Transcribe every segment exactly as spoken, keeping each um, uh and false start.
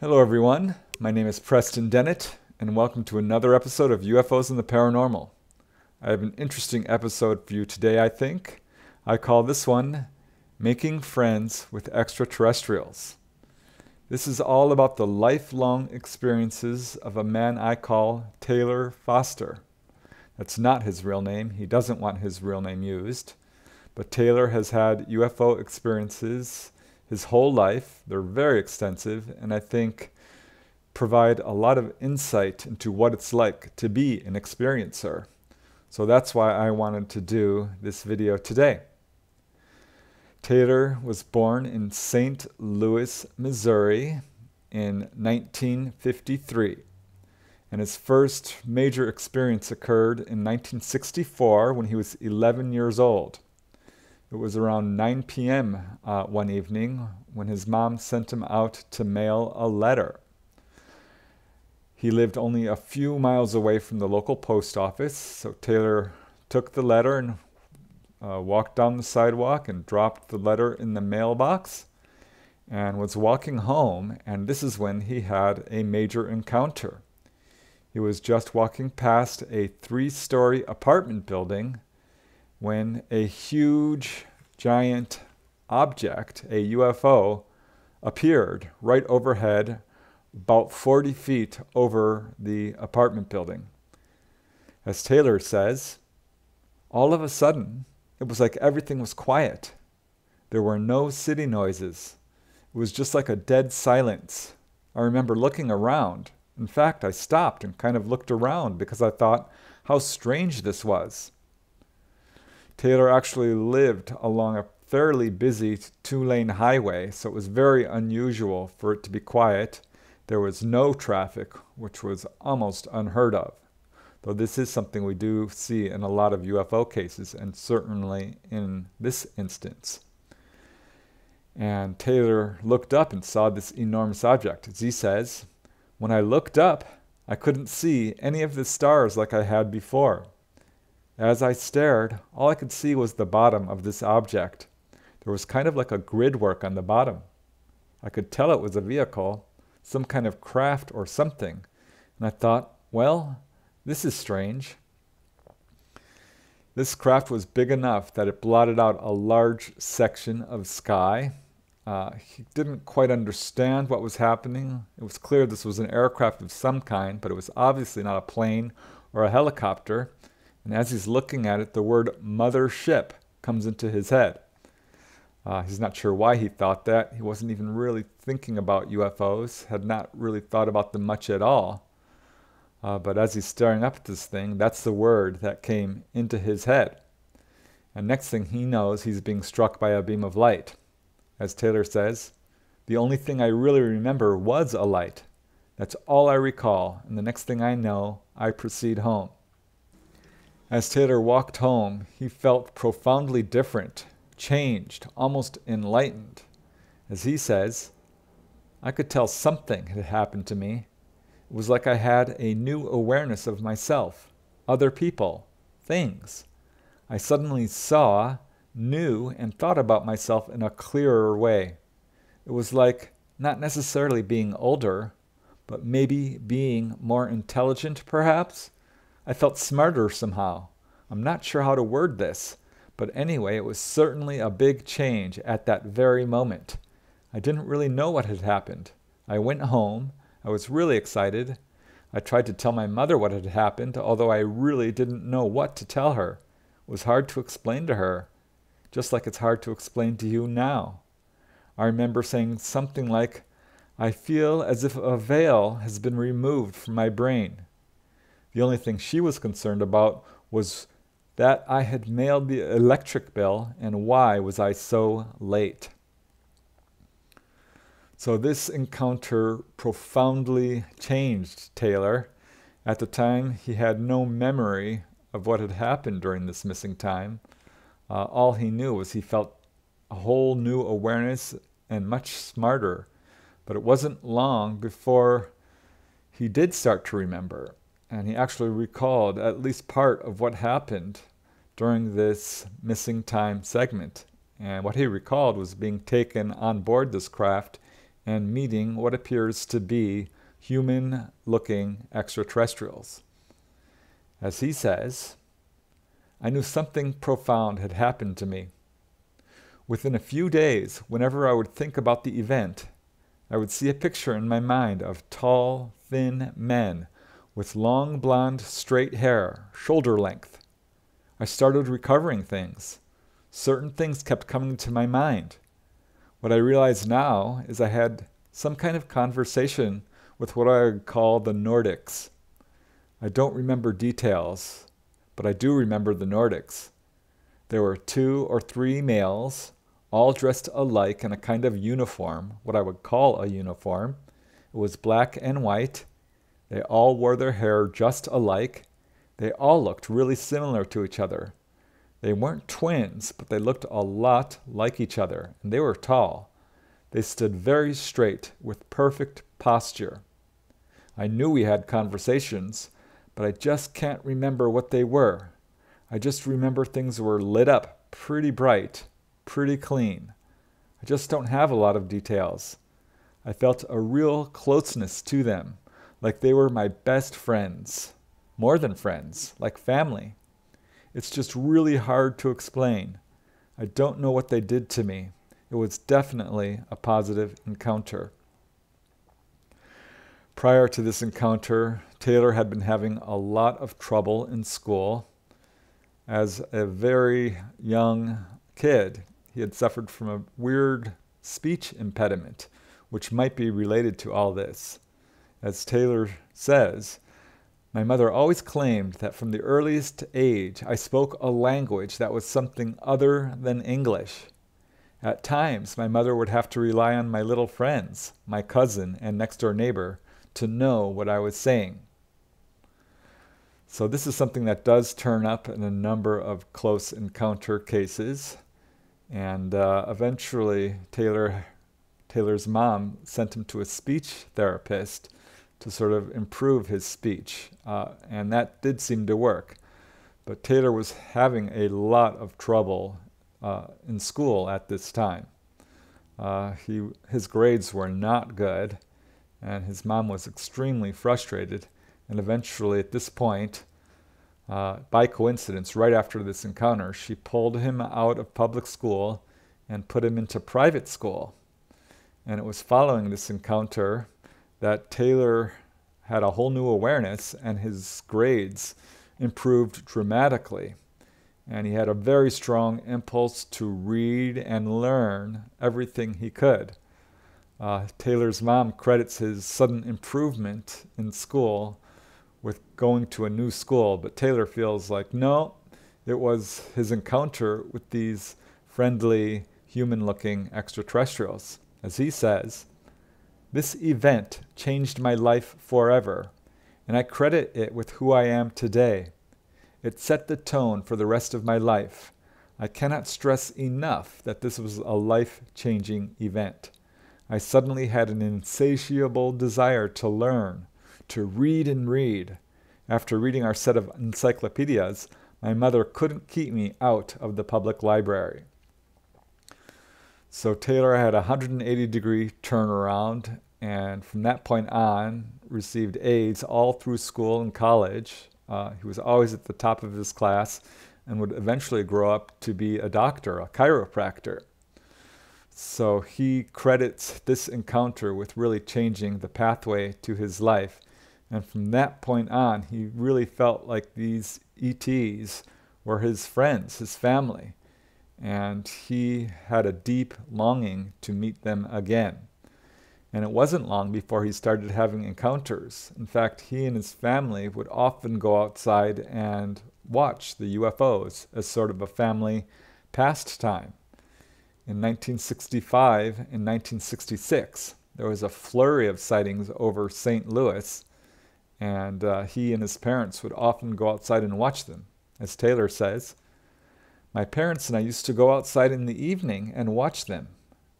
Hello everyone, my name is Preston Dennett, and welcome to another episode of U F Os and the Paranormal. I have an interesting episode for you today, I think. I call this one, Making Friends with Extraterrestrials. This is all about the lifelong experiences of a man I call Taylor Foster. That's not his real name, he doesn't want his real name used, but Taylor has had U F O experiences his whole life. They're very extensive, and I think provide a lot of insight into what it's like to be an experiencer. So that's why I wanted to do this video today. Taylor was born in Saint Louis, Missouri in nineteen fifty-three, and his first major experience occurred in nineteen sixty-four when he was eleven years old. It was around nine p m Uh, one evening when his mom sent him out to mail a letter. He lived only a few miles away from the local post office, so Taylor took the letter and uh, walked down the sidewalk and dropped the letter in the mailbox and was walking home, and this is when he had a major encounter. He was just walking past a three-story apartment building when a huge, giant object, a U F O, appeared right overhead, about forty feet over the apartment building. As Taylor says, all of a sudden, it was like everything was quiet. There were no city noises. It was just like a dead silence. I remember looking around. In fact, I stopped and kind of looked around because I thought how strange this was. Taylor actually lived along a fairly busy two-lane highway, so it was very unusual for it to be quiet. There was no traffic, which was almost unheard of, though this is something we do see in a lot of U F O cases, and certainly in this instance. And Taylor looked up and saw this enormous object. As he says, "When I looked up, I couldn't see any of the stars like I had before. As I stared, all I could see was the bottom of this object. There was kind of like a grid work on the bottom. I could tell it was a vehicle, some kind of craft or something. And I thought, well, this is strange." This craft was big enough that it blotted out a large section of sky. Uh, he didn't quite understand what was happening. It was clear this was an aircraft of some kind, but it was obviously not a plane or a helicopter. And as he's looking at it, the word mothership comes into his head. Uh, he's not sure why he thought that. He wasn't even really thinking about U F Os, had not really thought about them much at all. Uh, but as he's staring up at this thing, that's the word that came into his head. And next thing he knows, he's being struck by a beam of light. As Taylor says, "The only thing I really remember was a light. That's all I recall. And the next thing I know, I proceed home." As Taylor walked home, he felt profoundly different, changed, almost enlightened. As he says, "I could tell something had happened to me. It was like I had a new awareness of myself, other people, things. I suddenly saw, knew, and thought about myself in a clearer way. It was like not necessarily being older, but maybe being more intelligent, perhaps. I felt smarter somehow. I'm not sure how to word this, but anyway, it was certainly a big change at that very moment. I didn't really know what had happened. I went home. I was really excited. I tried to tell my mother what had happened, although I really didn't know what to tell her. It was hard to explain to her, just like it's hard to explain to you now. I remember saying something like, 'I feel as if a veil has been removed from my brain.' The only thing she was concerned about was that I had mailed the electric bill, and why was I so late." So this encounter profoundly changed Taylor. At the time, he had no memory of what had happened during this missing time. Uh, all he knew was he felt a whole new awareness and much smarter. But it wasn't long before he did start to remember. And he actually recalled at least part of what happened during this missing time segment. And what he recalled was being taken on board this craft and meeting what appears to be human-looking extraterrestrials. As he says, I knew something profound had happened to me. Within a few days, whenever I would think about the event, I would see a picture in my mind of tall, thin men with long, blonde, straight hair, shoulder length. I started recovering things. Certain things kept coming to my mind. What I realize now is I had some kind of conversation with what I would call the Nordics. I don't remember details, but I do remember the Nordics. There were two or three males, all dressed alike in a kind of uniform, what I would call a uniform. It was black and white. They all wore their hair just alike. They all looked really similar to each other. They weren't twins, but they looked a lot like each other, and they were tall. They stood very straight with perfect posture. I knew we had conversations, but I just can't remember what they were. I just remember things were lit up pretty bright, pretty clean. I just don't have a lot of details. I felt a real closeness to them, like they were my best friends. More than friends, like family. It's just really hard to explain. I don't know what they did to me. It was definitely a positive encounter. Prior to this encounter, Taylor had been having a lot of trouble in school. As a very young kid, he had suffered from a weird speech impediment, which might be related to all this. As Taylor says, my mother always claimed that from the earliest age I spoke a language that was something other than English. At times, my mother would have to rely on my little friends, my cousin and next-door neighbor, to know what I was saying. So this is something that does turn up in a number of close encounter cases. And uh, eventually, Taylor, Taylor's mom sent him to a speech therapist to sort of improve his speech. Uh, and that did seem to work. But Taylor was having a lot of trouble uh, in school at this time. Uh, he, his grades were not good, and his mom was extremely frustrated. And eventually, at this point, uh, by coincidence, right after this encounter, she pulled him out of public school and put him into private school. And it was following this encounter that Taylor had a whole new awareness, and his grades improved dramatically. And he had a very strong impulse to read and learn everything he could. Uh, Taylor's mom credits his sudden improvement in school with going to a new school, but Taylor feels like, no, it was his encounter with these friendly, human-looking extraterrestrials. As he says, this event changed my life forever, and I credit it with who I am today. It set the tone for the rest of my life. I cannot stress enough that this was a life-changing event. I suddenly had an insatiable desire to learn, to read and read. After reading our set of encyclopedias, my mother couldn't keep me out of the public library. So Taylor had a one hundred eighty degree turnaround, and from that point on, received A's all through school and college. Uh, he was always at the top of his class and would eventually grow up to be a doctor, a chiropractor. So he credits this encounter with really changing the pathway to his life. And from that point on, he really felt like these E Ts were his friends, his family. And he had a deep longing to meet them again. And it wasn't long before he started having encounters. In fact, he and his family would often go outside and watch the U F Os as sort of a family pastime. In nineteen sixty-five and nineteen sixty-six, there was a flurry of sightings over Saint Louis, and uh, he and his parents would often go outside and watch them. As Taylor says, my parents and I used to go outside in the evening and watch them.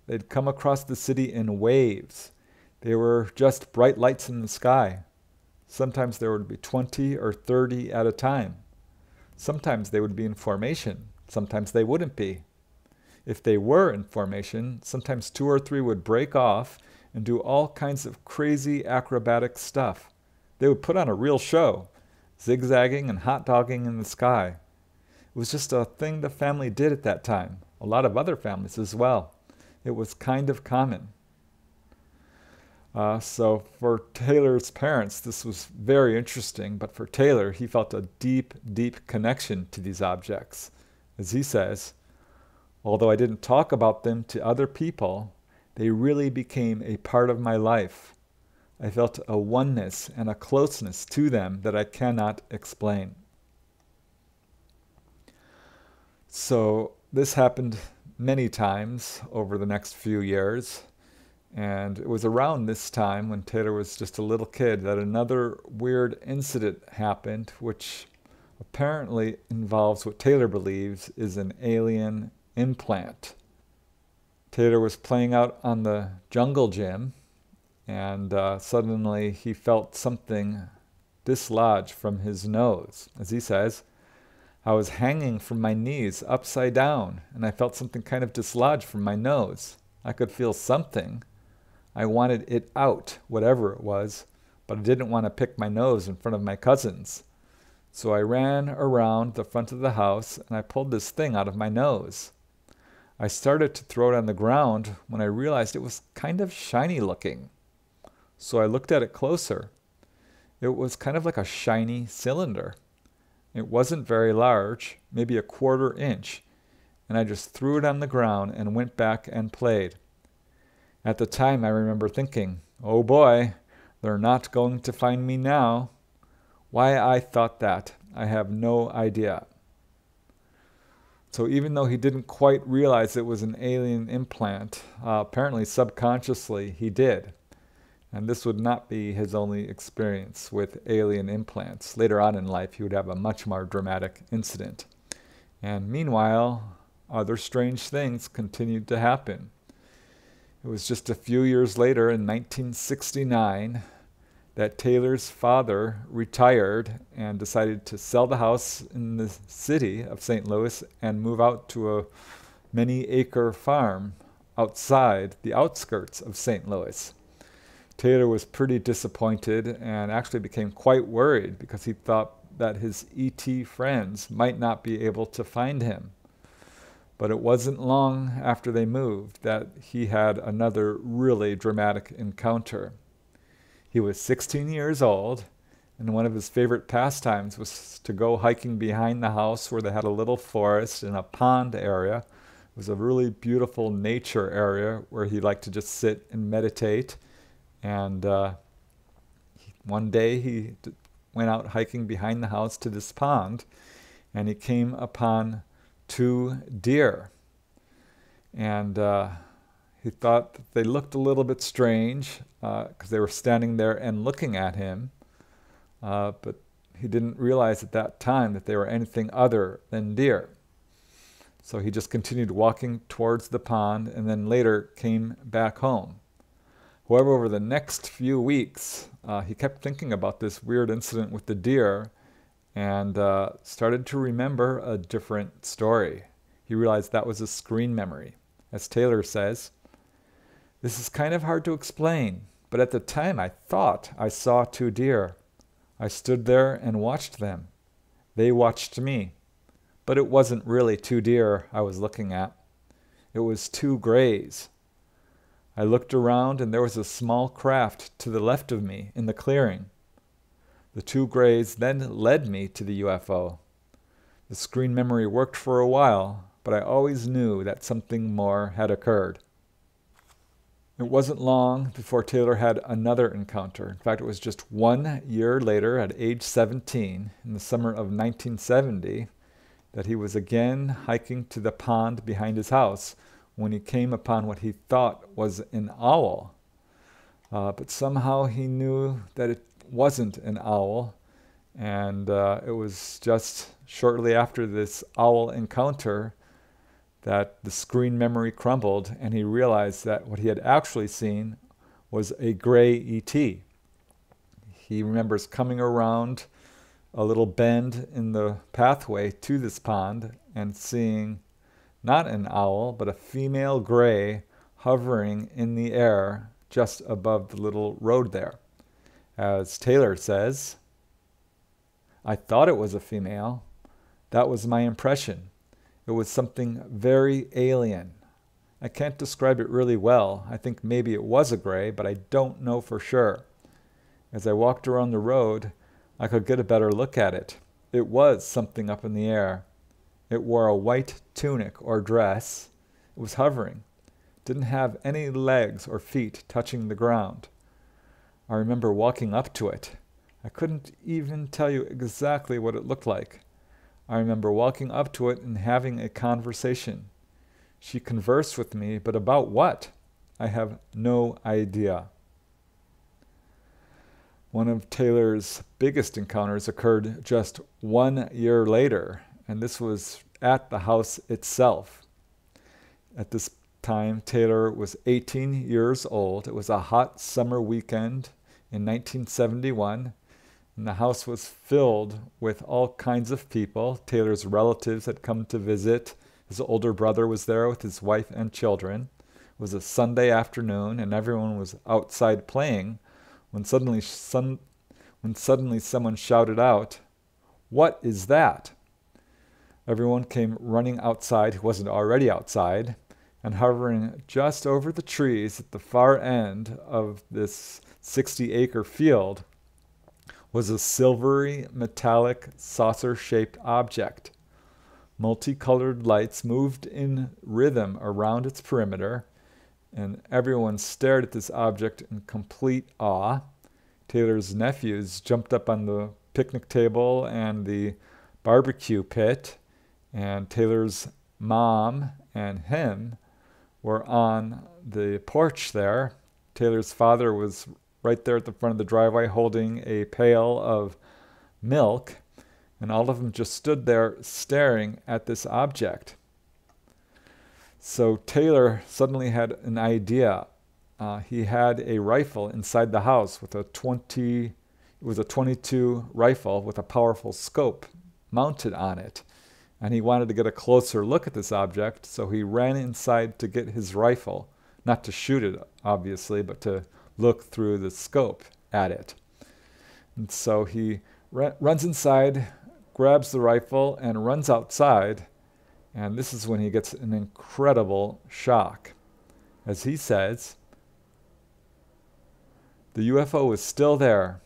They'd come across the city in waves. They were just bright lights in the sky. Sometimes there would be twenty or thirty at a time. Sometimes they would be in formation. Sometimes they wouldn't be. If they were in formation, sometimes two or three would break off and do all kinds of crazy acrobatic stuff. They would put on a real show, zigzagging and hot-dogging in the sky. It was just a thing the family did at that time, a lot of other families as well. It was kind of common. Uh, so for Taylor's parents, this was very interesting, but for Taylor, he felt a deep, deep connection to these objects. As he says, although I didn't talk about them to other people, they really became a part of my life. I felt a oneness and a closeness to them that I cannot explain. So this happened many times over the next few years. And it was around this time when Taylor was just a little kid that another weird incident happened, which apparently involves what Taylor believes is an alien implant. Taylor was playing out on the jungle gym, and uh, suddenly he felt something dislodge from his nose. As he says, I was hanging from my knees upside down, and I felt something kind of dislodge from my nose. I could feel something. I wanted it out, whatever it was, but I didn't want to pick my nose in front of my cousins. So I ran around the front of the house and I pulled this thing out of my nose. I started to throw it on the ground when I realized it was kind of shiny looking. So I looked at it closer. It was kind of like a shiny cylinder. It wasn't very large, maybe a quarter inch, and I just threw it on the ground and went back and played. At the time I remember thinking, oh boy, they're not going to find me now. Why I thought that, I have no idea. So even though he didn't quite realize it was an alien implant, uh, apparently subconsciously he did. And this would not be his only experience with alien implants. Later on in life he would have a much more dramatic incident. And meanwhile, other strange things continued to happen. It was just a few years later, in nineteen sixty-nine, that Taylor's father retired and decided to sell the house in the city of Saint Louis and move out to a many-acre farm outside the outskirts of Saint Louis. Taylor was pretty disappointed and actually became quite worried because he thought that his E T friends might not be able to find him. But it wasn't long after they moved that he had another really dramatic encounter. He was sixteen years old, and one of his favorite pastimes was to go hiking behind the house where they had a little forest and a pond area. It was a really beautiful nature area where he liked to just sit and meditate. And uh, one day he d went out hiking behind the house to this pond, and he came upon two deer, and uh, he thought that they looked a little bit strange because uh, they were standing there and looking at him, uh, but he didn't realize at that time that they were anything other than deer. So he just continued walking towards the pond and then later came back home. However, over the next few weeks uh, he kept thinking about this weird incident with the deer and uh, started to remember a different story. He realized that was a screen memory. As Taylor says, this is kind of hard to explain, but at the time I thought I saw two deer. I stood there and watched them. They watched me, but it wasn't really two deer I was looking at. It was two grays. I looked around and there was a small craft to the left of me in the clearing. The two grays then led me to the U F O. The screen memory worked for a while, but I always knew that something more had occurred. It wasn't long before Taylor had another encounter. In fact, it was just one year later, at age seventeen, in the summer of nineteen seventy, that he was again hiking to the pond behind his house when he came upon what he thought was an owl. Uh, but somehow he knew that it wasn't an owl, and uh, it was just shortly after this owl encounter that the screen memory crumbled and he realized that what he had actually seen was a gray E T. He remembers coming around a little bend in the pathway to this pond and seeing not an owl but a female gray hovering in the air just above the little road there. As Taylor says, I thought it was a female. That was my impression. It was something very alien. I can't describe it really well. I think maybe it was a gray, but I don't know for sure. As I walked around the road, I could get a better look at it. It was something up in the air. It wore a white tunic or dress. It was hovering. It didn't have any legs or feet touching the ground. I remember walking up to it. I couldn't even tell you exactly what it looked like. I remember walking up to it and having a conversation. She conversed with me, but about what? I have no idea. One of Taylor's biggest encounters occurred just one year later, and this was at the house itself. At this time, Taylor was eighteen years old. It was a hot summer weekend in nineteen seventy-one, and the house was filled with all kinds of people. Taylor's relatives had come to visit. His older brother was there with his wife and children. It was a Sunday afternoon, and everyone was outside playing when suddenly, sun, when suddenly someone shouted out, "What is that?" Everyone came running outside who wasn't already outside, and hovering just over the trees at the far end of this sixty-acre field was a silvery, metallic, saucer-shaped object. Multicolored lights moved in rhythm around its perimeter, and everyone stared at this object in complete awe. Taylor's nephews jumped up on the picnic table and the barbecue pit, and Taylor's mom and him were on the porch there. Taylor's father was right there at the front of the driveway holding a pail of milk, and all of them just stood there staring at this object. So Taylor suddenly had an idea. Uh, he had a rifle inside the house with a twenty, it was a twenty-two rifle with a powerful scope mounted on it. And he wanted to get a closer look at this object, so he ran inside to get his rifle, not to shoot it, obviously, but to look through the scope at it. And so he r- runs inside, grabs the rifle, and runs outside. And this is when he gets an incredible shock. As he says, the U F O was still there.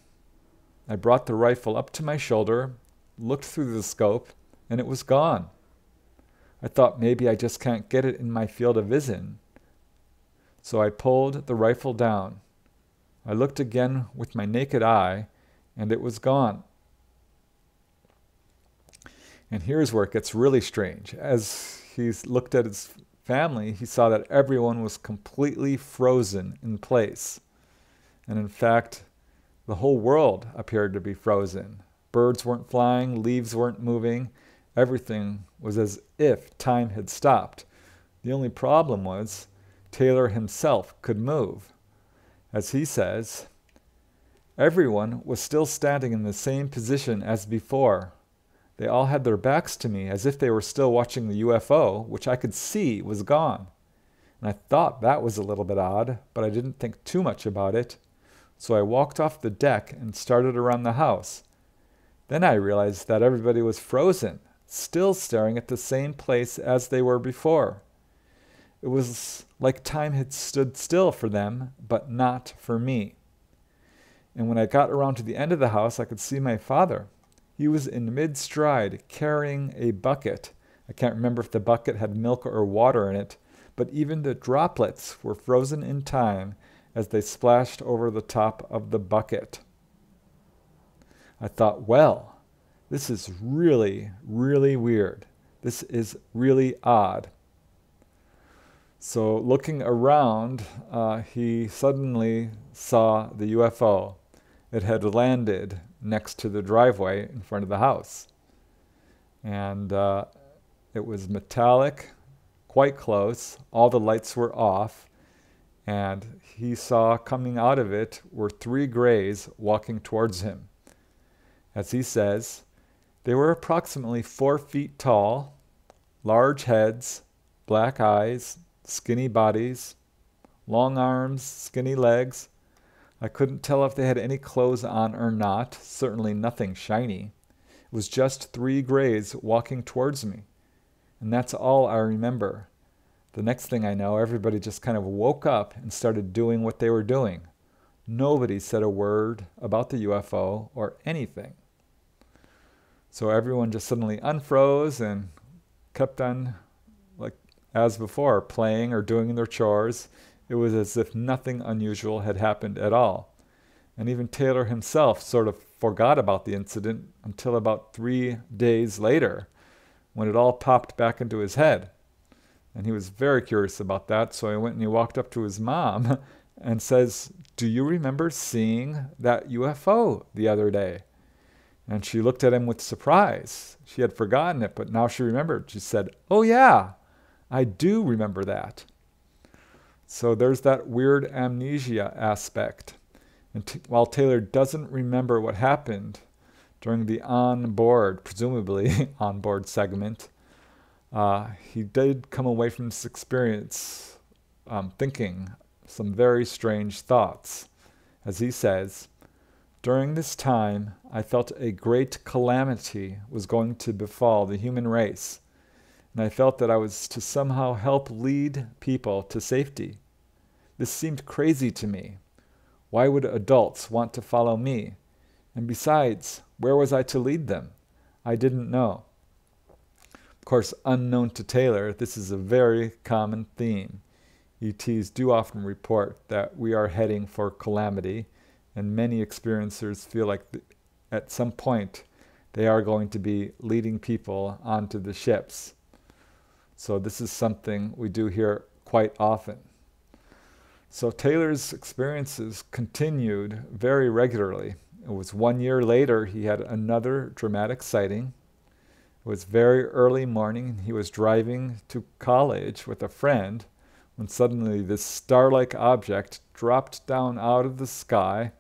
I brought the rifle up to my shoulder, looked through the scope, and it was gone. I thought maybe I just can't get it in my field of vision. So I pulled the rifle down. I looked again with my naked eye, and it was gone. And here's where it gets really strange. As he looked at his family, he saw that everyone was completely frozen in place. And in fact, the whole world appeared to be frozen. Birds weren't flying, leaves weren't moving. Everything was as if time had stopped. The only problem was Taylor himself could move. As he says, everyone was still standing in the same position as before. They all had their backs to me as if they were still watching the U F O, which I could see was gone. And I thought that was a little bit odd, but I didn't think too much about it. So I walked off the deck and started around the house. Then I realized that everybody was frozen, still staring at the same place as they were before. It was like time had stood still for them, but not for me. And when I got around to the end of the house, I could see my father. He was in mid-stride, carrying a bucket. I can't remember if the bucket had milk or water in it, but even the droplets were frozen in time as they splashed over the top of the bucket. I thought, well, this is really, really weird. This is really odd. So looking around, uh, he suddenly saw the U F O. It had landed next to the driveway in front of the house. And uh, it was metallic, quite close. All the lights were off. And he saw coming out of it were three grays walking towards him. As he says, they were approximately four feet tall, large heads, black eyes, skinny bodies, long arms, skinny legs. I couldn't tell if they had any clothes on or not, certainly nothing shiny. It was just three grays walking towards me. And that's all I remember. The next thing I know, everybody just kind of woke up and started doing what they were doing. Nobody said a word about the U F O or anything. So everyone just suddenly unfroze and kept on, like as before, playing or doing their chores. It was as if nothing unusual had happened at all. And even Taylor himself sort of forgot about the incident until about three days later, when it all popped back into his head. And he was very curious about that, so I went and he walked up to his mom and says, "Do you remember seeing that U F O the other day?" And she looked at him with surprise. She had forgotten it, but now she remembered. She said, "Oh yeah, I do remember that." So there's that weird amnesia aspect. And t while Taylor doesn't remember what happened during the on-board, presumably on-board segment, uh, he did come away from this experience um, thinking some very strange thoughts. As he says, "During this time, I felt a great calamity was going to befall the human race, and I felt that I was to somehow help lead people to safety. This seemed crazy to me. Why would adults want to follow me? And besides, where was I to lead them? I didn't know." Of course, unknown to Taylor, this is a very common theme. E Ts do often report that we are heading for calamity, and many experiencers feel like th at some point they are going to be leading people onto the ships. So this is something we do hear quite often. So Taylor's experiences continued very regularly. It was one year later he had another dramatic sighting. It was very early morning. He was driving to college with a friend when suddenly this star-like object dropped down out of the sky.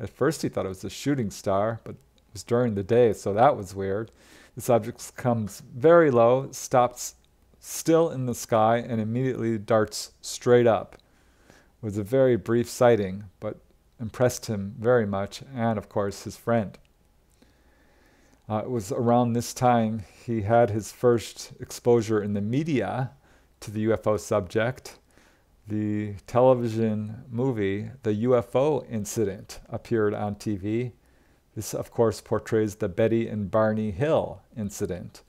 At first he thought it was a shooting star, but it was during the day, so that was weird. This object comes very low, stops still in the sky, and immediately darts straight up. It was a very brief sighting, but impressed him very much, and of course his friend. Uh, it was around this time he had his first exposure in the media to the U F O subject. The television movie, The U F O Incident, appeared on T V. This, of course, portrays the Betty and Barney Hill incident.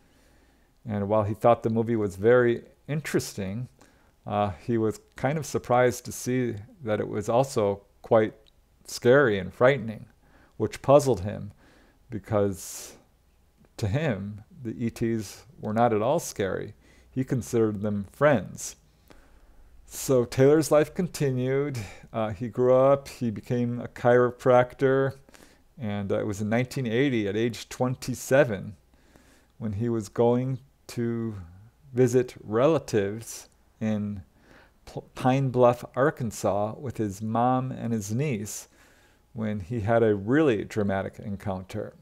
And while he thought the movie was very interesting, uh, he was kind of surprised to see that it was also quite scary and frightening, which puzzled him because to him, the E Ts were not at all scary. He considered them friends. So Taylor's life continued. Uh, he grew up, he became a chiropractor, and uh, it was in nineteen eighty at age twenty-seven when he was going to visit relatives in Pine Bluff, Arkansas with his mom and his niece when he had a really dramatic encounter.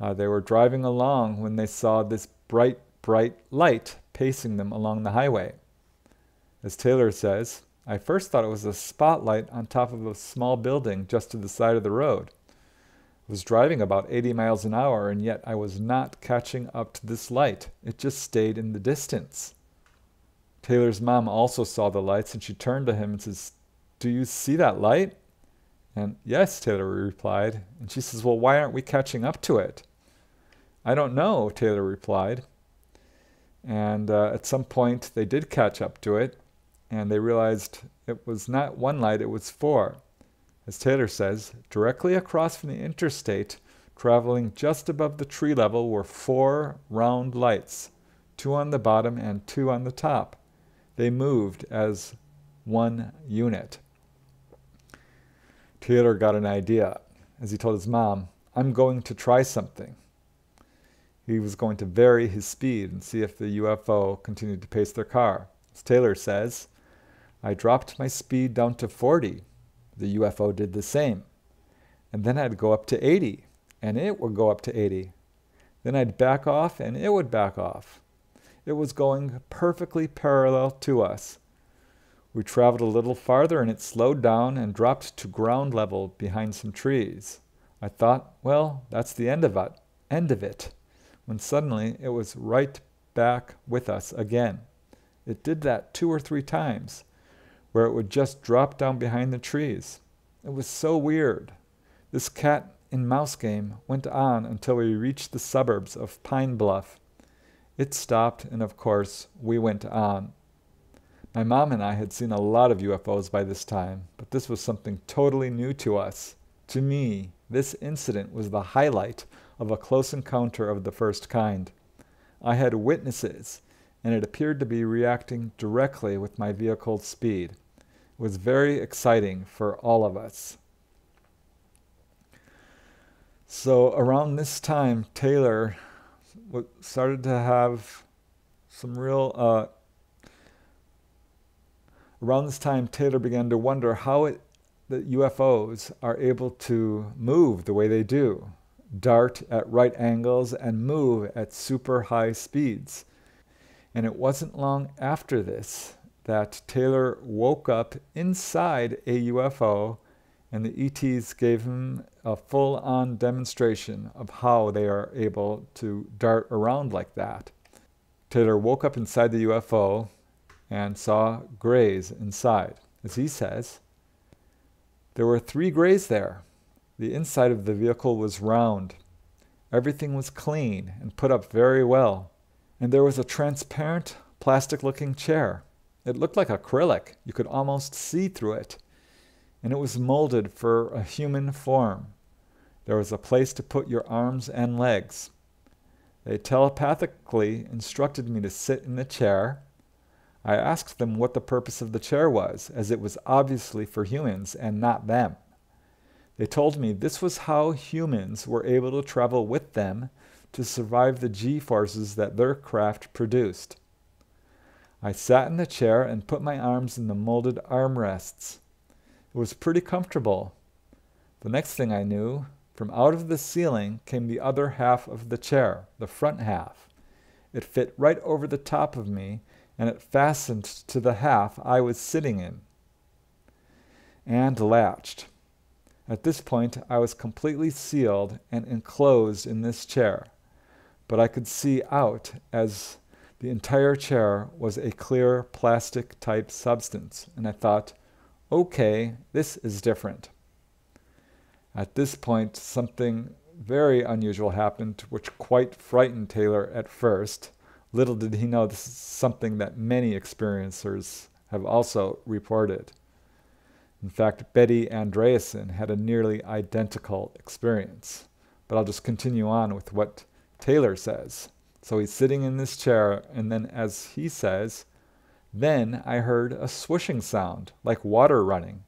Uh, they were driving along when they saw this bright, bright light pacing them along the highway. As Taylor says, "I first thought it was a spotlight on top of a small building just to the side of the road. I was driving about eighty miles an hour, and yet I was not catching up to this light. It just stayed in the distance." Taylor's mom also saw the lights, and she turned to him and says, "Do you see that light?" And yes, Taylor replied. And she says, "Well, why aren't we catching up to it?" "I don't know," Taylor replied. And uh, at some point, they did catch up to it, and they realized it was not one light, it was four. As Taylor says, "Directly across from the interstate, traveling just above the tree level, were four round lights, two on the bottom and two on the top. They moved as one unit." Taylor got an idea. As he told his mom, "I'm going to try something." He was going to vary his speed and see if the U F O continued to pace their car. As Taylor says, "I dropped my speed down to forty. The U F O did the same. And then I'd go up to eighty, and it would go up to eighty. Then I'd back off, and it would back off. It was going perfectly parallel to us. We traveled a little farther and it slowed down and dropped to ground level behind some trees. I thought, well, that's the end of it, end of it, when suddenly it was right back with us again. It did that two or three times, where it would just drop down behind the trees. It was so weird. This cat and mouse game went on until we reached the suburbs of Pine Bluff. It stopped, and of course, we went on. My mom and I had seen a lot of U F Os by this time, but this was something totally new to us. To me, this incident was the highlight of a close encounter of the first kind. I had witnesses, and it appeared to be reacting directly with my vehicle's speed. It was very exciting for all of us. So around this time, Taylor started to have some real... Uh, around this time, Taylor began to wonder how it, the U F Os are able to move the way they do, dart at right angles and move at super high speeds. And it wasn't long after this that Taylor woke up inside a U F O, and the E Ts gave him a full-on demonstration of how they are able to dart around like that. Taylor woke up inside the U F O and saw grays inside. As he says, there were three grays there. The inside of the vehicle was round. Everything was clean and put up very well. And there was a transparent, plastic-looking chair. It looked like acrylic. You could almost see through it. And it was molded for a human form. There was a place to put your arms and legs. They telepathically instructed me to sit in the chair. I asked them what the purpose of the chair was, as it was obviously for humans and not them. They told me this was how humans were able to travel with them to survive the G-forces that their craft produced. I sat in the chair and put my arms in the molded armrests. It was pretty comfortable. The next thing I knew, from out of the ceiling came the other half of the chair, the front half. It fit right over the top of me, and it fastened to the half I was sitting in and latched. At this point, I was completely sealed and enclosed in this chair, but I could see out as the entire chair was a clear plastic-type substance, and I thought, okay, this is different. At this point, something very unusual happened, which quite frightened Taylor at first. Little did he know this is something that many experiencers have also reported. In fact, Betty Andreassen had a nearly identical experience. But I'll just continue on with what Taylor says. So he's sitting in this chair, and then as he says, then I heard a swishing sound, like water running.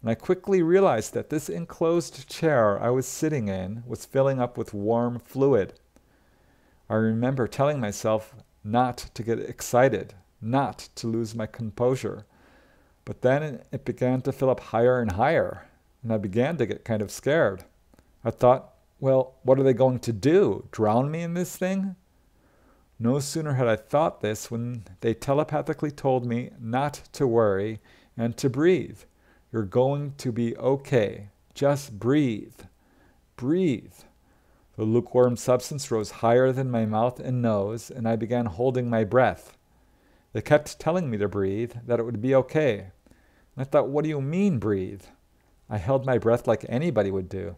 And I quickly realized that this enclosed chair I was sitting in was filling up with warm fluid. I remember telling myself not to get excited, not to lose my composure. But then it began to fill up higher and higher, and I began to get kind of scared. I thought, well, what are they going to do? Drown me in this thing? No sooner had I thought this when they telepathically told me not to worry and to breathe. You're going to be okay. Just breathe. Breathe. The lukewarm substance rose higher than my mouth and nose, and I began holding my breath. They kept telling me to breathe, that it would be okay. I thought, what do you mean, breathe? I held my breath like anybody would do.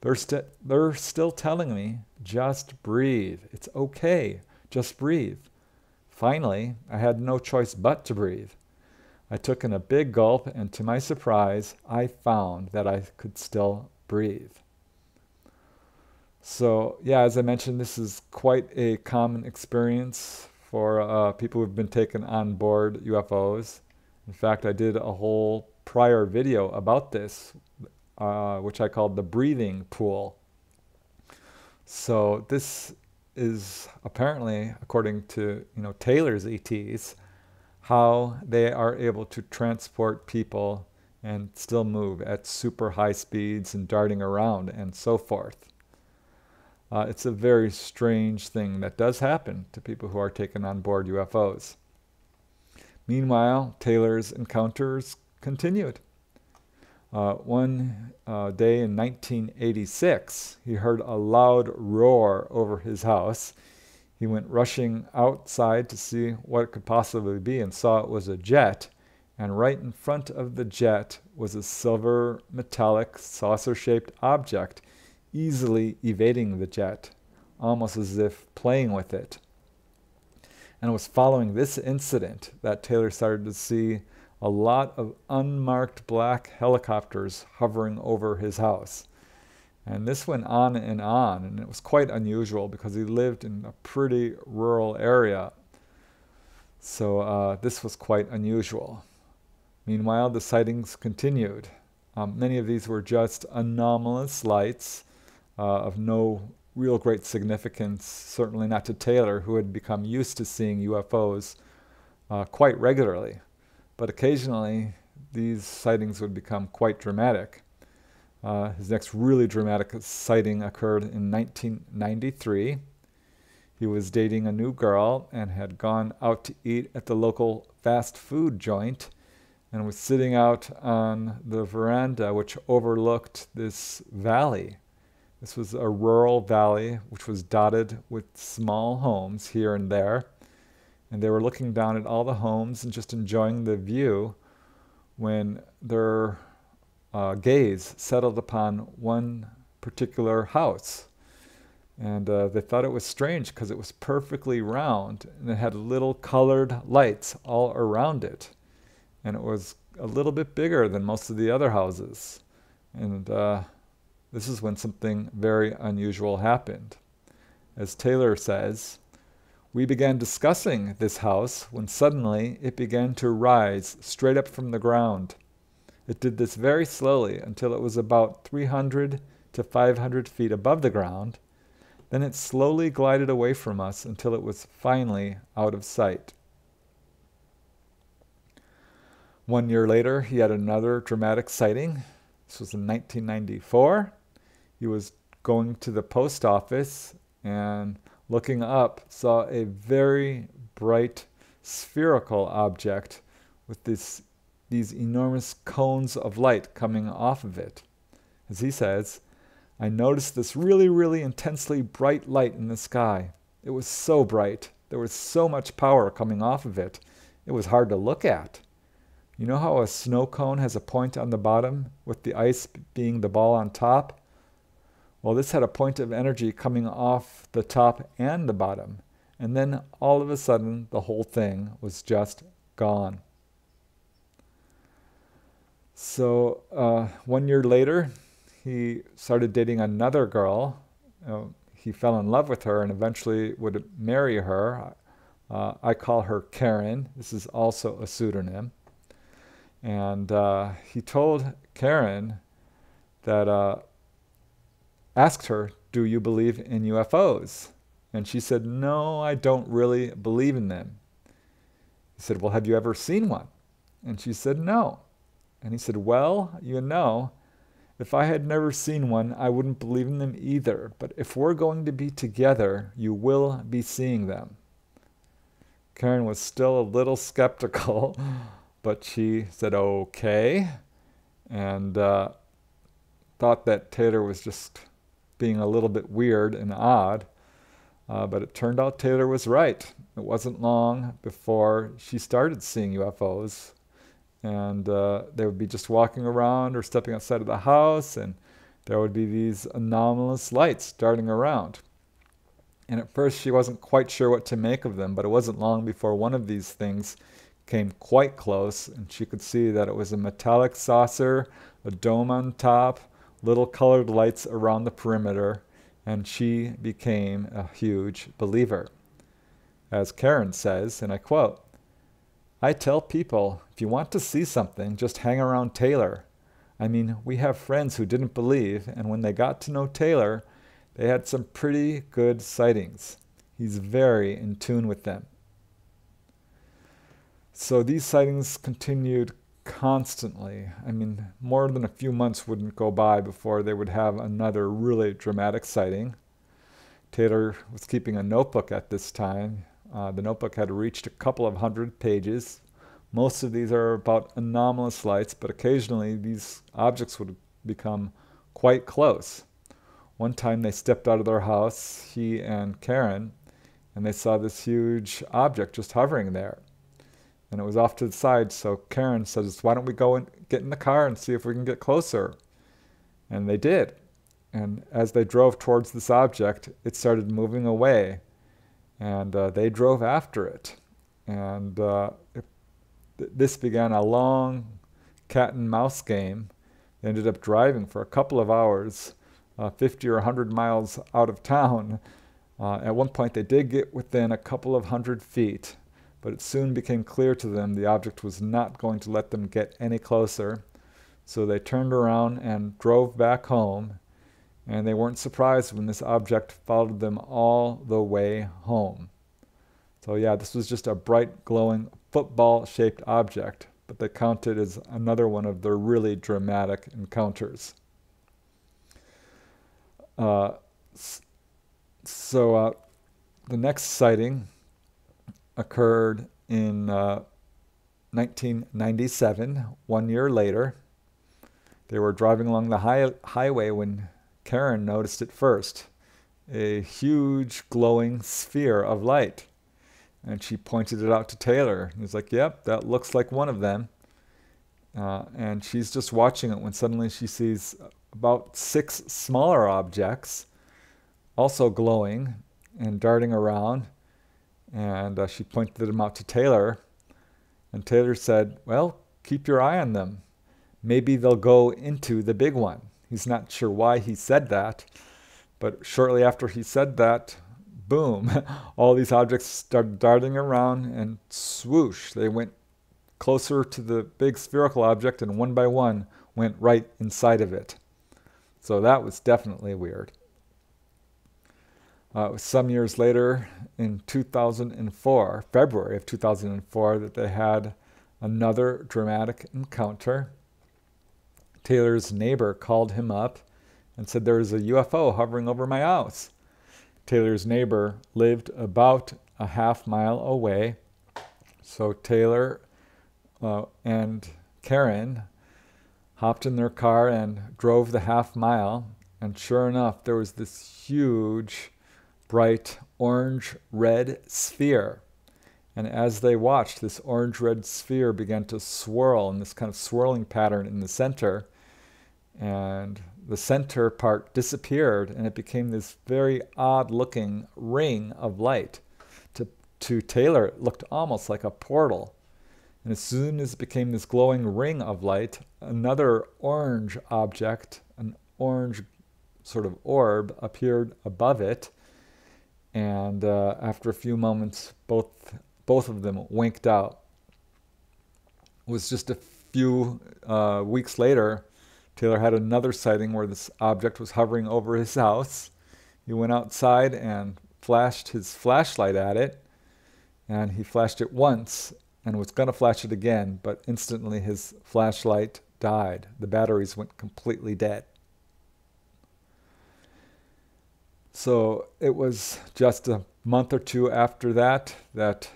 They're, st they're still telling me, just breathe. It's okay. Just breathe. Finally, I had no choice but to breathe. I took in a big gulp, and to my surprise, I found that I could still breathe. So, yeah, as I mentioned, this is quite a common experience for uh, people who've been taken on board U F Os. In fact, I did a whole prior video about this, uh, which I called the breathing pool. So this is apparently, according to you know Taylor's E Ts, how they are able to transport people and still move at super high speeds and darting around and so forth. Uh, it's a very strange thing that does happen to people who are taken on board U F Os. Meanwhile, Taylor's encounters continued. Uh, one uh, day in nineteen eighty-six, he heard a loud roar over his house. He went rushing outside to see what it could possibly be and saw it was a jet. And right in front of the jet was a silver, metallic, saucer-shaped object, easily evading the jet, almost as if playing with it. And it was following this incident that Taylor started to see a lot of unmarked black helicopters hovering over his house. And this went on and on, and it was quite unusual because he lived in a pretty rural area. So uh, this was quite unusual. Meanwhile, the sightings continued. Um, many of these were just anomalous lights uh, of no real great significance, certainly not to Taylor, who had become used to seeing U F Os uh, quite regularly. But occasionally, these sightings would become quite dramatic. Uh, his next really dramatic sighting occurred in nineteen ninety-three. He was dating a new girl and had gone out to eat at the local fast food joint and was sitting out on the veranda, which overlooked this valley. This was a rural valley, which was dotted with small homes here and there. And they were looking down at all the homes and just enjoying the view when their uh, gaze settled upon one particular house. And uh, they thought it was strange because it was perfectly round and it had little colored lights all around it. And it was a little bit bigger than most of the other houses. And uh, this is when something very unusual happened. As Taylor says, "We began discussing this house when suddenly it began to rise straight up from the ground. It did this very slowly until it was about three hundred to five hundred feet above the ground. Then it slowly glided away from us until it was finally out of sight." One year later, he had another dramatic sighting. This was in nineteen ninety-four. He was going to the post office and, looking up, saw a very bright spherical object with this, these enormous cones of light coming off of it. As he says, "I noticed this really, really intensely bright light in the sky. It was so bright. There was so much power coming off of it. It was hard to look at. You know how a snow cone has a point on the bottom, with the ice being the ball on top? Well, this had a point of energy coming off the top and the bottom. And then all of a sudden, the whole thing was just gone." So uh, one year later, he started dating another girl. Uh, he fell in love with her and eventually would marry her. Uh, I call her Karen. This is also a pseudonym. And uh, he told Karen that, uh, asked her, "Do you believe in U F Os?" And she said, "No, I don't really believe in them." He said, "Well, have you ever seen one?" And she said, "No." And he said, "Well, you know, if I had never seen one, I wouldn't believe in them either. But if we're going to be together, you will be seeing them." Karen was still a little skeptical, but she said, "Okay," and uh, thought that Taylor was just being a little bit weird and odd. Uh, but it turned out Taylor was right. It wasn't long before she started seeing U F Os. And uh, they would be just walking around or stepping outside of the house, and there would be these anomalous lights darting around. And at first she wasn't quite sure what to make of them, but it wasn't long before one of these things came quite close, and she could see that it was a metallic saucer, a dome on top, little colored lights around the perimeter, and she became a huge believer. As Karen says, and I quote, "I tell people, if you want to see something, just hang around Taylor. I mean, we have friends who didn't believe, and when they got to know Taylor, they had some pretty good sightings. He's very in tune with them." So these sightings continued constantly. I mean, more than a few months wouldn't go by before they would have another really dramatic sighting. Taylor was keeping a notebook at this time. Uh, the notebook had reached a couple of hundred pages, Most of these are about anomalous lights, but occasionally these objects would become quite close. One time they stepped out of their house, he and Karen, and they saw this huge object just hovering there. And it was off to the side, so Karen says, why don't we go and get in the car and see if we can get closer? And they did. And as they drove towards this object, it started moving away. And uh, they drove after it. And uh, it, th this began a long cat and mouse game. They ended up driving for a couple of hours, uh, fifty or a hundred miles out of town. Uh, at one point, they did get within a couple of hundred feet, but it soon became clear to them the object was not going to let them get any closer. So they turned around and drove back home, and they weren't surprised when this object followed them all the way home. So yeah, this was just a bright, glowing, football-shaped object, but they count it as another one of their really dramatic encounters. Uh, So uh, the next sighting occurred in uh, nineteen ninety-seven, one year later. They were driving along the high highway when Karen noticed it first, a huge glowing sphere of light. And she pointed it out to Taylor. He was like, yep, that looks like one of them. Uh, and she's just watching it when suddenly she sees about six smaller objects also glowing and darting around, and uh, she pointed them out to Taylor, and Taylor said, well, keep your eye on them. Maybe they'll go into the big one. He's not sure why he said that, but shortly after he said that, boom, all these objects started darting around, and swoosh, they went closer to the big spherical object, and one by one went right inside of it. So that was definitely weird. Uh, some years later, in two thousand four, February of two thousand four, that they had another dramatic encounter. Taylor's neighbor called him up and said, there is a U F O hovering over my house. Taylor's neighbor lived about a half mile away, so Taylor uh, and Karen hopped in their car and drove the half mile, and sure enough, there was this huge bright orange-red sphere. And as they watched, this orange-red sphere began to swirl in this kind of swirling pattern in the center. And the center part disappeared, and it became this very odd-looking ring of light. To, to Taylor, it looked almost like a portal. And as soon as it became this glowing ring of light, another orange object, an orange sort of orb, appeared above it. And uh, after a few moments, both both of them winked out. It was just a few uh, weeks later, Taylor had another sighting where this object was hovering over his house. He went outside and flashed his flashlight at it, and he flashed it once and was going to flash it again, but instantly his flashlight died. The batteries went completely dead. So it was just a month or two after that that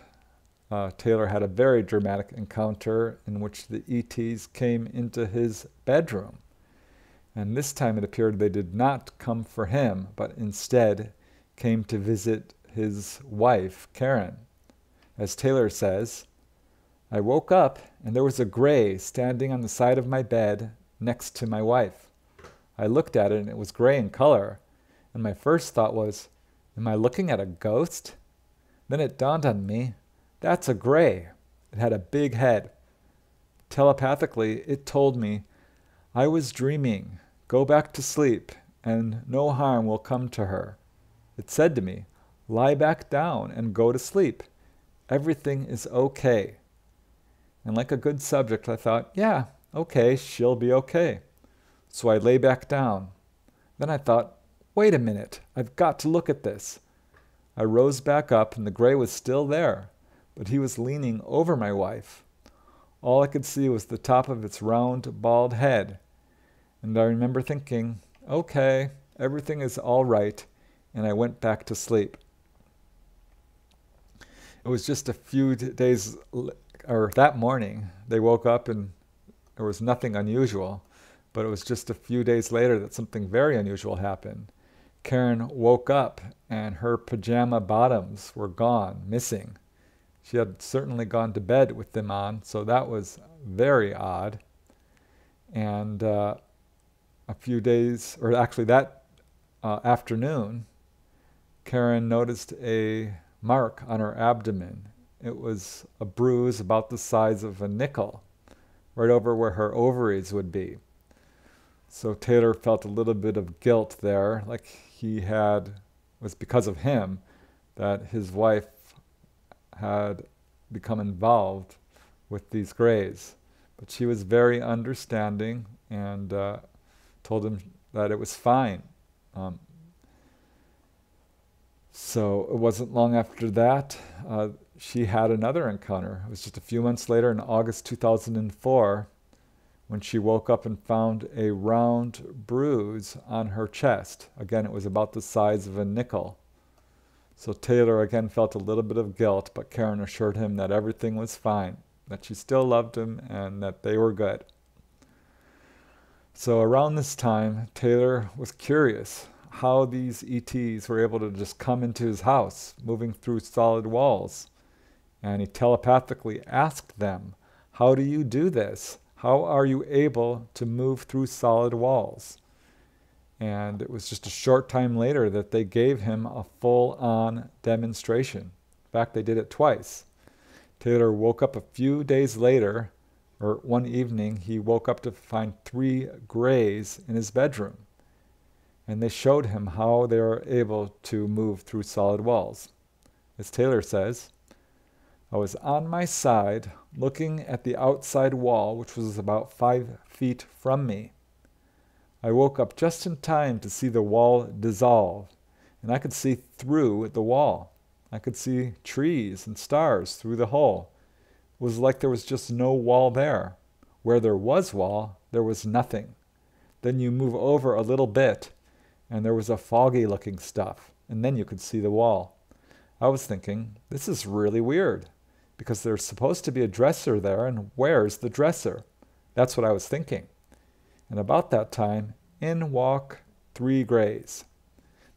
uh, Taylor had a very dramatic encounter in which the E Ts came into his bedroom. And this time it appeared they did not come for him, but instead came to visit his wife, Karen. As Taylor says, I woke up and there was a gray standing on the side of my bed next to my wife. I looked at it and it was gray in color. And my first thought was, am I looking at a ghost? Then it dawned on me, that's a gray. It had a big head. Telepathically, it told me, I was dreaming. Go back to sleep, and no harm will come to her. It said to me, lie back down and go to sleep. Everything is okay. And like a good subject, I thought, yeah, okay, she'll be okay. So I lay back down. Then I thought, wait a minute, I've got to look at this. I rose back up and the gray was still there, but he was leaning over my wife. All I could see was the top of its round, bald head. And I remember thinking, okay, everything is all right, and I went back to sleep. It was just a few days or that morning, they woke up and there was nothing unusual, but it was just a few days later that something very unusual happened. Karen woke up and her pajama bottoms were gone, missing. She had certainly gone to bed with them on, so that was very odd. And uh, a few days, or actually that uh, afternoon, Karen noticed a mark on her abdomen. It was a bruise about the size of a nickel, right over where her ovaries would be. So Taylor felt a little bit of guilt there, like he had, it was because of him that his wife had become involved with these grays. But she was very understanding and uh, told him that it was fine. Um, so it wasn't long after that, uh, she had another encounter. It was just a few months later in August two thousand four, when she woke up and found a round bruise on her chest. Again, it was about the size of a nickel. So Taylor again felt a little bit of guilt, but Karen assured him that everything was fine, that she still loved him and that they were good. So around this time, Taylor was curious how these E Ts were able to just come into his house, moving through solid walls. And he telepathically asked them, "How do you do this? How are you able to move through solid walls?" And it was just a short time later that they gave him a full-on demonstration. In fact, they did it twice. Taylor woke up a few days later, or one evening, he woke up to find three grays in his bedroom. And they showed him how they were able to move through solid walls. As Taylor says, "I was on my side, looking at the outside wall, which was about five feet from me. I woke up just in time to see the wall dissolve, and I could see through the wall. I could see trees and stars through the hole. It was like there was just no wall there. Where there was wall, there was nothing. Then you move over a little bit, and there was a foggy-looking stuff, and then you could see the wall. I was thinking, this is really weird, because there's supposed to be a dresser there, and where's the dresser? That's what I was thinking. And about that time, in walk three grays.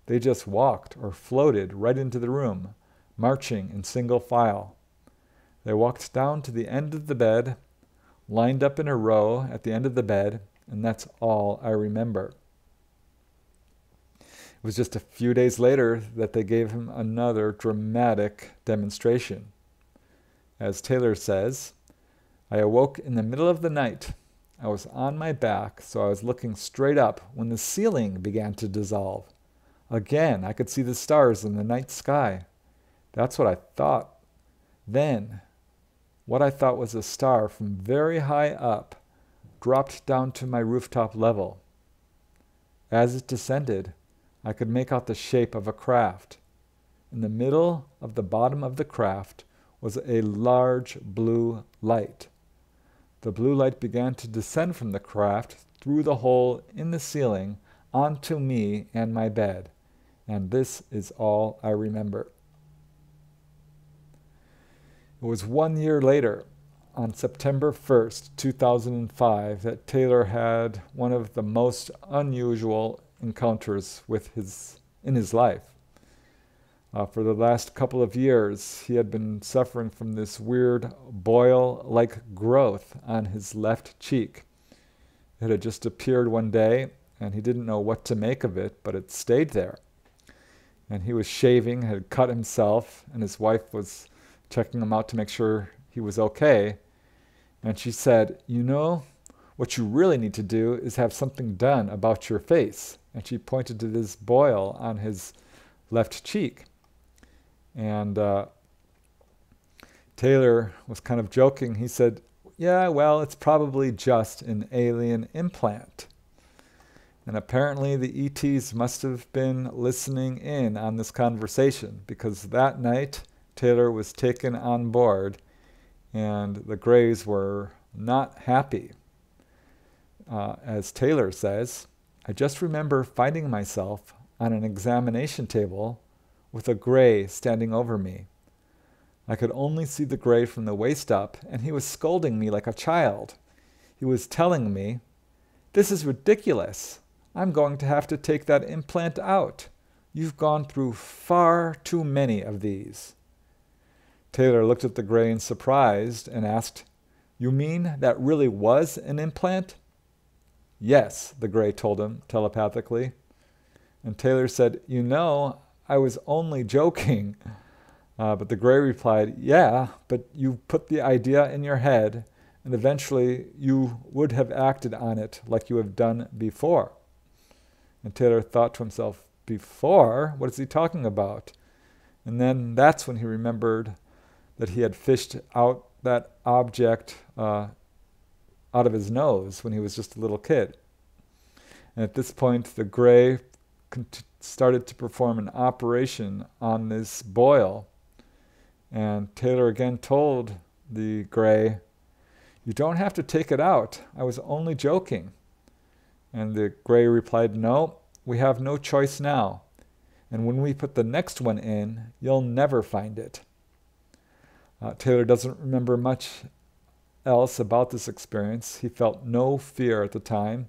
They just walked or floated right into the room, marching in single file. They walked down to the end of the bed, lined up in a row at the end of the bed, and that's all I remember." It was just a few days later that they gave him another dramatic demonstration. As Taylor says, "I awoke in the middle of the night. I was on my back, so I was looking straight up when the ceiling began to dissolve. Again, I could see the stars in the night sky. That's what I thought. Then, what I thought was a star from very high up dropped down to my rooftop level. As it descended, I could make out the shape of a craft. In the middle of the bottom of the craft was a large blue light. The blue light began to descend from the craft through the hole in the ceiling onto me and my bed. And this is all I remember." It was one year later, on September first, two thousand five, that Taylor had one of the most unusual encounters with his in his life. Uh, for the last couple of years, he had been suffering from this weird boil-like growth on his left cheek. It had just appeared one day, and he didn't know what to make of it, but it stayed there. And he was shaving, had cut himself, and his wife was checking him out to make sure he was okay. And she said, "You know, what you really need to do is have something done about your face." And she pointed to this boil on his left cheek. And uh, Taylor was kind of joking. He said, "Yeah, well, it's probably just an alien implant." And apparently the E Ts must have been listening in on this conversation, because that night Taylor was taken on board and the grays were not happy. Uh, as Taylor says, "I just remember finding myself on an examination table with a gray standing over me. I could only see the gray from the waist up, and he was scolding me like a child. He was telling me, "This is ridiculous. I'm going to have to take that implant out. You've gone through far too many of these." Taylor looked at the gray in surprise and asked, "You mean that really was an implant?" "Yes," the gray told him telepathically. And Taylor said, "You know, I was only joking." Uh, but the gray replied, "Yeah, but you put the idea in your head, and eventually you would have acted on it like you have done before." And Taylor thought to himself, "Before? What is he talking about?" And then that's when he remembered that he had fished out that object uh, out of his nose when he was just a little kid. And at this point, the gray started to perform an operation on this boil. And Taylor again told the gray, "You don't have to take it out. I was only joking." And the gray replied, "No, we have no choice now. And when we put the next one in, you'll never find it." Uh, Taylor doesn't remember much else about this experience. He felt no fear at the time.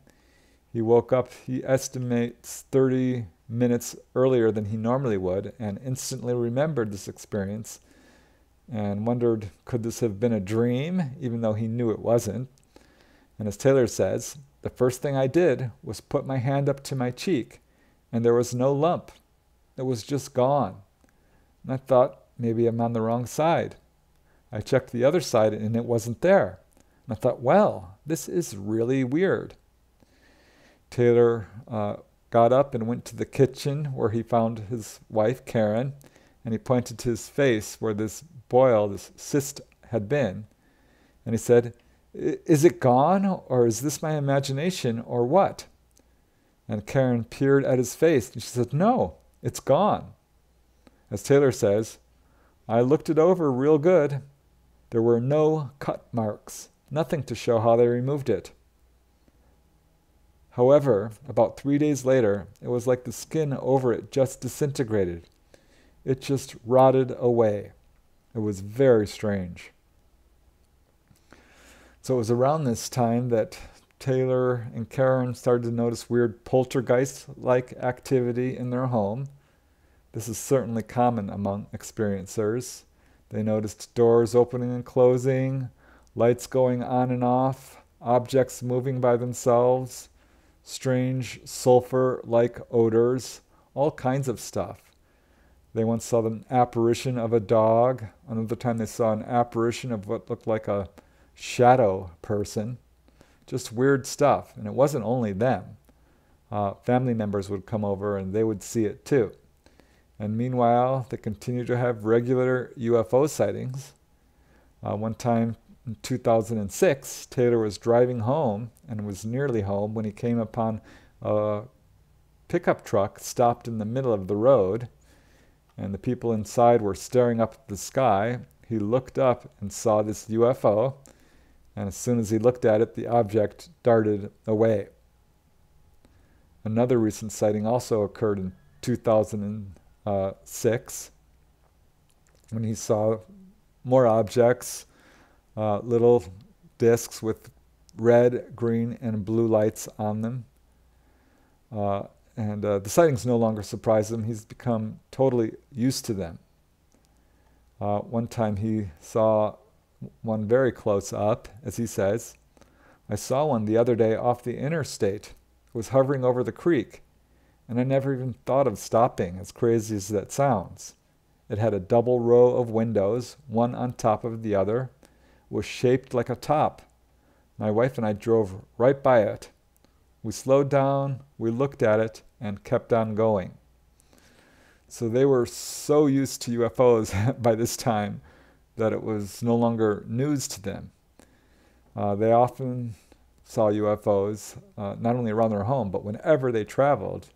He woke up, he estimates, thirty minutes earlier than he normally would, and instantly remembered this experience and wondered, could this have been a dream, even though he knew it wasn't. And as Taylor says, "The first thing I did was put my hand up to my cheek, and there was no lump. It was just gone. And I thought, maybe I'm on the wrong side. I checked the other side, and it wasn't there. And I thought, well, this is really weird." Taylor uh, got up and went to the kitchen where he found his wife, Karen, and he pointed to his face where this boil, this cyst, had been. And he said, "Is it gone, or is this my imagination, or what?" And Karen peered at his face, and she said, "No, it's gone." As Taylor says, "I looked it over real good. There were no cut marks, nothing to show how they removed it." However, about three days later, it was like the skin over it just disintegrated. It just rotted away. It was very strange. So it was around this time that Taylor and Karen started to notice weird poltergeist-like activity in their home. This is certainly common among experiencers. They noticed doors opening and closing, lights going on and off, objects moving by themselves, strange sulfur-like odors, all kinds of stuff. They once saw an apparition of a dog. Another time they saw an apparition of what looked like a shadow person. Just weird stuff. And it wasn't only them. Uh, family members would come over and they would see it too. And meanwhile, they continued to have regular U F O sightings. Uh, one time in two thousand six, Taylor was driving home and was nearly home when he came upon a pickup truck stopped in the middle of the road, and the people inside were staring up at the sky. He looked up and saw this U F O, and as soon as he looked at it, the object darted away. Another recent sighting also occurred in two thousand six, when he saw more objects, uh, little discs with red, green, and blue lights on them. Uh, and uh, the sightings no longer surprise him. He's become totally used to them. Uh, one time he saw one very close up, as he says, "I saw one the other day off the interstate. It was hovering over the creek, and I never even thought of stopping, as crazy as that sounds. It had a double row of windows, one on top of the other. It was shaped like a top. My wife and I drove right by it. We slowed down, we looked at it, and kept on going." So they were so used to U F Os by this time that it was no longer news to them. Uh, they often saw U F Os, uh, not only around their home, but whenever they traveled,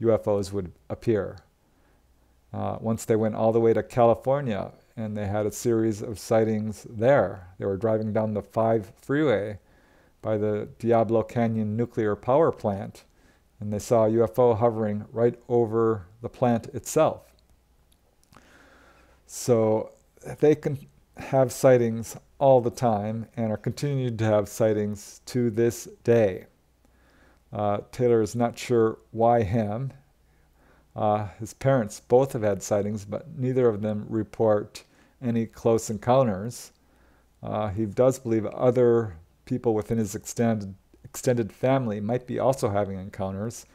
U F Os would appear. Uh, once they went all the way to California, and they had a series of sightings there. They were driving down the five freeway by the Diablo Canyon nuclear power plant, and they saw a U F O hovering right over the plant itself. So they can have sightings all the time and are continued to have sightings to this day. Uh, Taylor is not sure why him. Uh, his parents both have had sightings, but neither of them report any close encounters. Uh, he does believe other people within his extended, extended family might be also having encounters,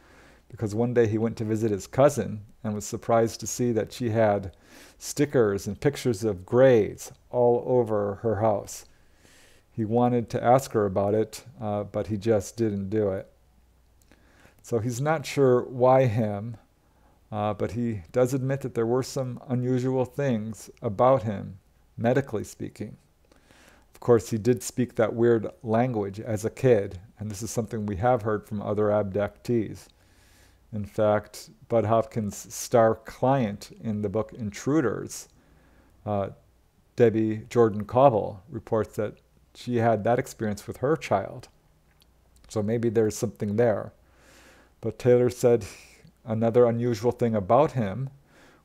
because one day he went to visit his cousin and was surprised to see that she had stickers and pictures of grays all over her house. He wanted to ask her about it, uh, but he just didn't do it. So he's not sure why him, uh, but he does admit that there were some unusual things about him, medically speaking. Of course, he did speak that weird language as a kid, and this is something we have heard from other abductees. In fact, Bud Hopkins' star client in the book Intruders, uh, Debbie Jordan Cobble, reports that she had that experience with her child. So maybe there's something there. But Taylor said another unusual thing about him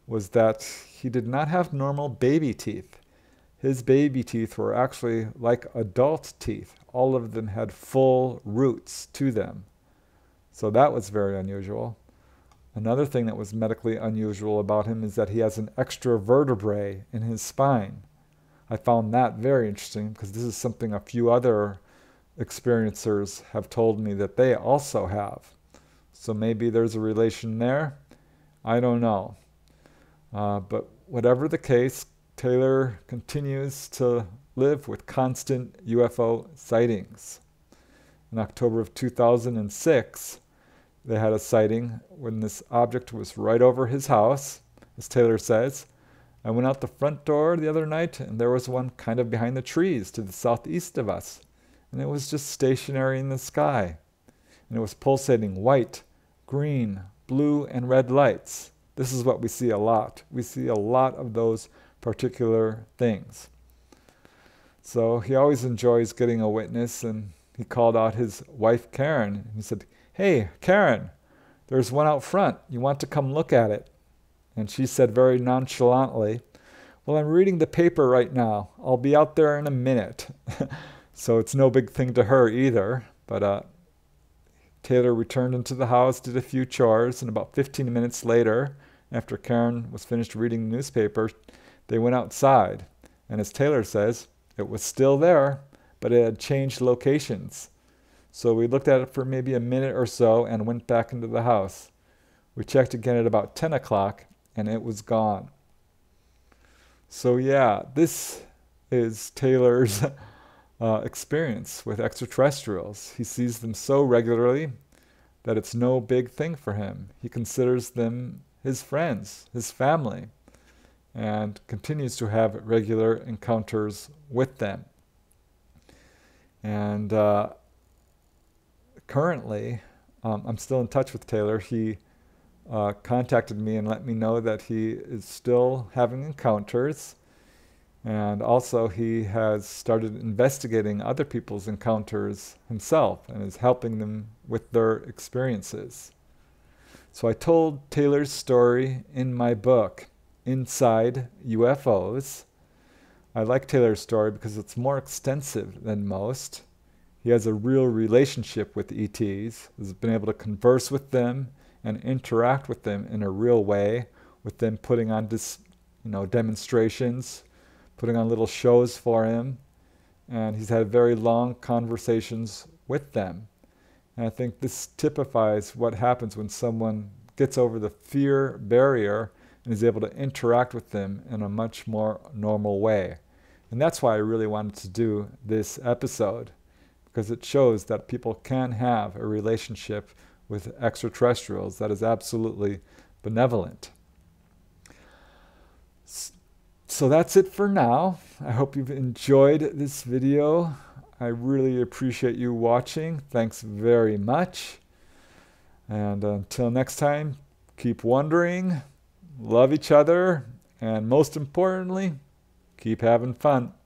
was that he did not have normal baby teeth. His baby teeth were actually like adult teeth. All of them had full roots to them. So that was very unusual. Another thing that was medically unusual about him is that he has an extra vertebrae in his spine. I found that very interesting because this is something a few other experiencers have told me that they also have. So maybe there's a relation there. I don't know. Uh, but whatever the case, Taylor continues to live with constant U F O sightings. In October of two thousand six, they had a sighting when this object was right over his house, as Taylor says. I went out the front door the other night, and there was one kind of behind the trees to the southeast of us, and it was just stationary in the sky, and it was pulsating white, green, blue, and red lights. This is what we see a lot. We see a lot of those particular things. So he always enjoys getting a witness, and he called out his wife, Karen, and he said, "Hey, Karen, there's one out front. You want to come look at it?" And she said very nonchalantly, "Well, I'm reading the paper right now. I'll be out there in a minute." So it's no big thing to her either. But uh, Taylor returned into the house, did a few chores, and about fifteen minutes later, after Karen was finished reading the newspaper, they went outside. And as Taylor says, it was still there, but it had changed locations. So we looked at it for maybe a minute or so and went back into the house. We checked again at about ten o'clock and it was gone. So yeah, this is Taylor's uh, experience with extraterrestrials. He sees them so regularly that it's no big thing for him. He considers them his friends, his family, and continues to have regular encounters with them. And uh, currently, um, I'm still in touch with Taylor. He uh, contacted me and let me know that he is still having encounters. And also he has started investigating other people's encounters himself and is helping them with their experiences. So I told Taylor's story in my book, Inside U F Os. I like Taylor's story because it's more extensive than most. He has a real relationship with E Ts. He's been able to converse with them and interact with them in a real way, with them putting on dis, you know, demonstrations, putting on little shows for him. And he's had very long conversations with them. And I think this typifies what happens when someone gets over the fear barrier and is able to interact with them in a much more normal way. And that's why I really wanted to do this episode, because it shows that people can have a relationship with extraterrestrials that is absolutely benevolent. So that's it for now. I hope you've enjoyed this video. I really appreciate you watching. Thanks very much. And until next time, keep wondering, love each other, and most importantly, keep having fun.